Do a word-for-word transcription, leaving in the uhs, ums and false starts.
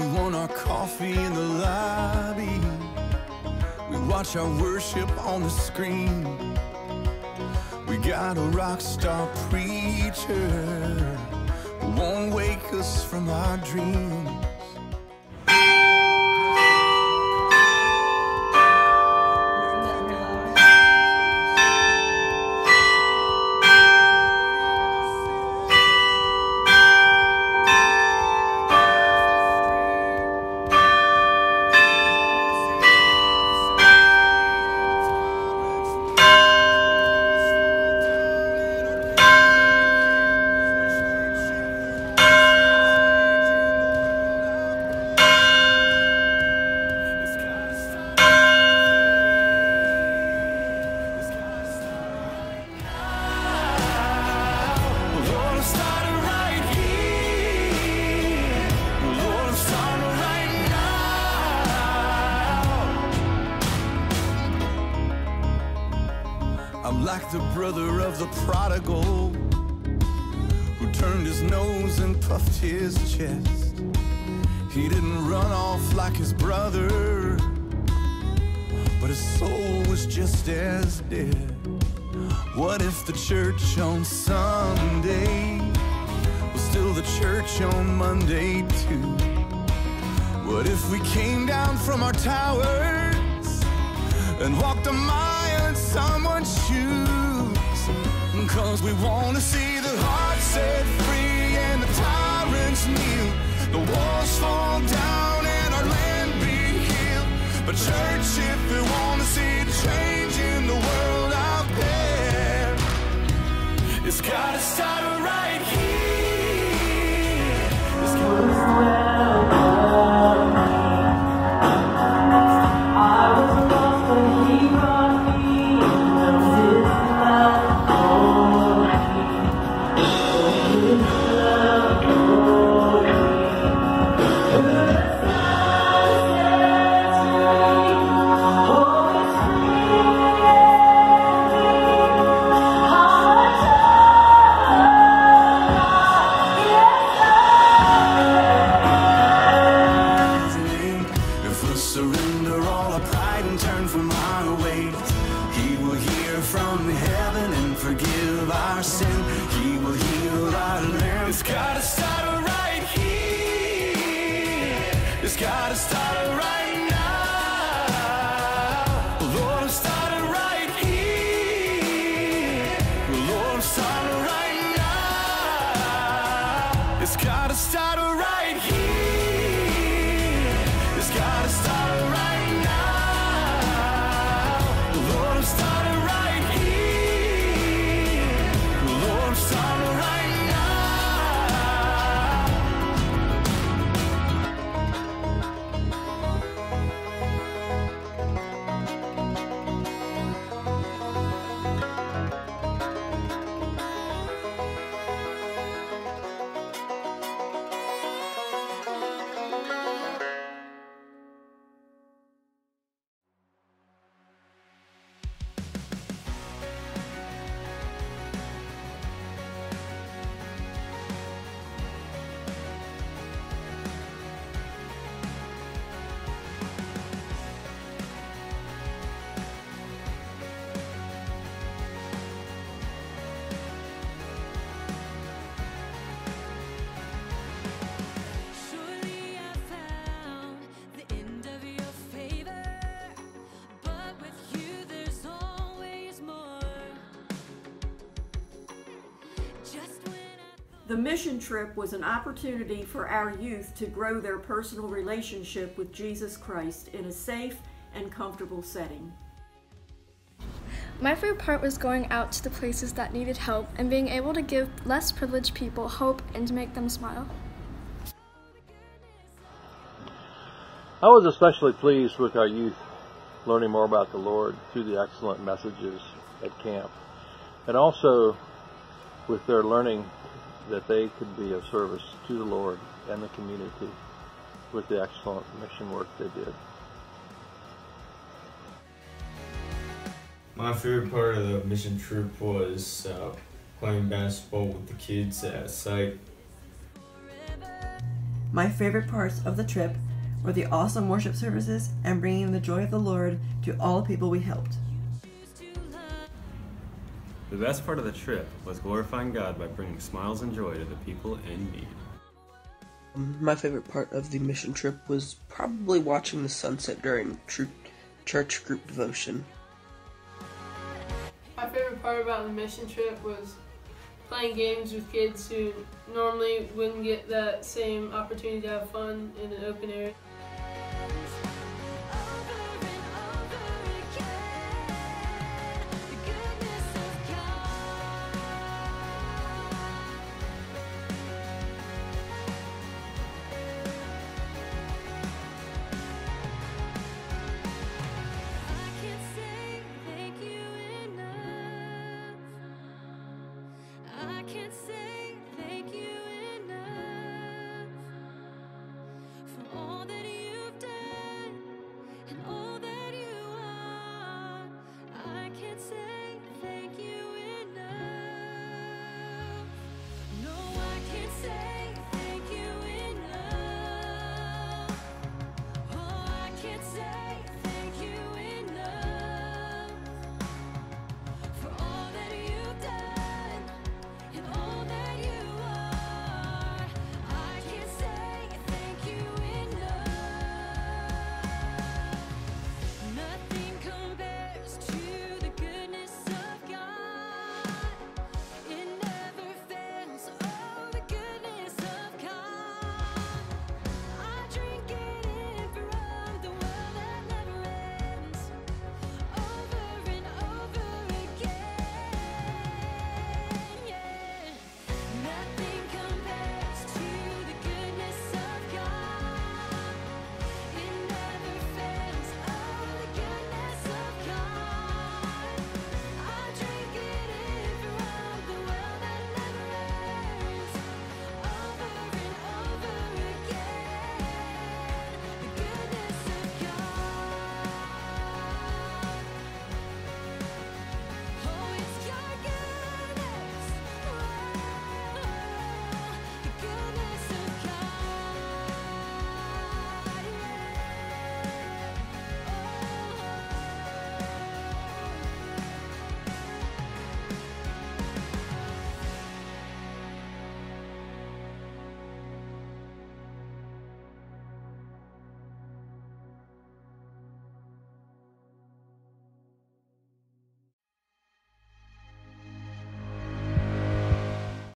We want our coffee in the lobby. We watch our worship on the screen. We got a rock star preacher who won't wake us from our dreams. I'm like the brother of the prodigal who turned his nose and puffed his chest. He didn't run off like his brother, but his soul was just as dead. What if the church on Sunday was still the church on Monday too? What if we came down from our towers and walked a mile in someone's shoes? 'Cause we want to see the heart set free and the tyrants kneel, the walls fall down and our land be healed. But church, if we want to see change in the world out there, it's gotta start right here. It's gotta start. Gotta start it right now. Lord, I'm starting right here. Lord, I'm starting right now. It's gotta start right here. It's gotta start right now. Lord, I'm starting right here. Lord, I'm starting right now. The mission trip was an opportunity for our youth to grow their personal relationship with Jesus Christ in a safe and comfortable setting. My favorite part was going out to the places that needed help and being able to give less privileged people hope and to make them smile. I was especially pleased with our youth learning more about the Lord through the excellent messages at camp, and also with their learning that they could be of service to the Lord and the community with the excellent mission work they did. My favorite part of the mission trip was uh, playing basketball with the kids at site. My favorite parts of the trip were the awesome worship services and bringing the joy of the Lord to all the people we helped. The best part of the trip was glorifying God by bringing smiles and joy to the people in need. My favorite part of the mission trip was probably watching the sunset during church group devotion. My favorite part about the mission trip was playing games with kids who normally wouldn't get that same opportunity to have fun in an open area. Say